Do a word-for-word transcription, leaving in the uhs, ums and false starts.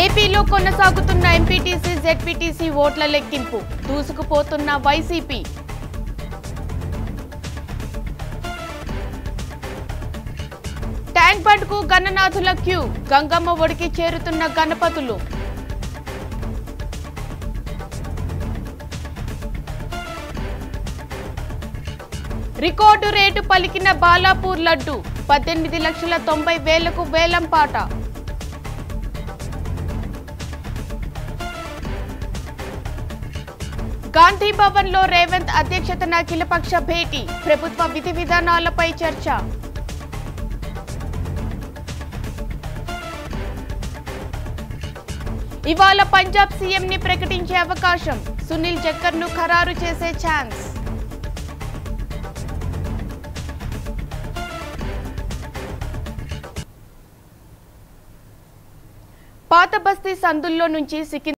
ఏపీలో కొనసాగుతున్న MPTC ZPTC ఓట్ల లెక్కింపు దూసుకుపోతున్న వైసీపీ. ట్యాంక్ బండ్కు గణనాథుల క్యూ, గంగమ్మ ఒడికి చేరుతున్న గణపతులు. రికార్డు రేటు పలికిన బాలాపూర్ లడ్డు, పద్దెనిమిది లక్షల తొంభై వేలకు వేలం పాట. గాంధీ భవన్ లో రేవంత్ అధ్యక్షతన అఖిలపక్ష భేటీ, ప్రభుత్వ విధి విధానాలపై చర్చ. ఇవాళ పంజాబ్ సీఎం ని ప్రకటించే అవకాశం, సునీల్ జక్కర్ ను ఖరారు చేసే ఛాన్స్. పాత బస్తీ సందుల్లో నుంచి సికింద్రాబాద్